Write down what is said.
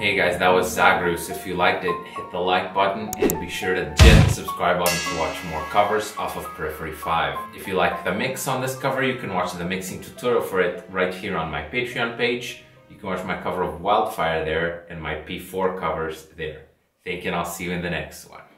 Hey guys, that was Zagreus. If you liked it, hit the like button and be sure to hit the subscribe button to watch more covers off of Periphery 5. If you like the mix on this cover, you can watch the mixing tutorial for it right here on my Patreon page. You can watch my cover of Wildfire there and my P4 covers there. Thank you and I'll see you in the next one.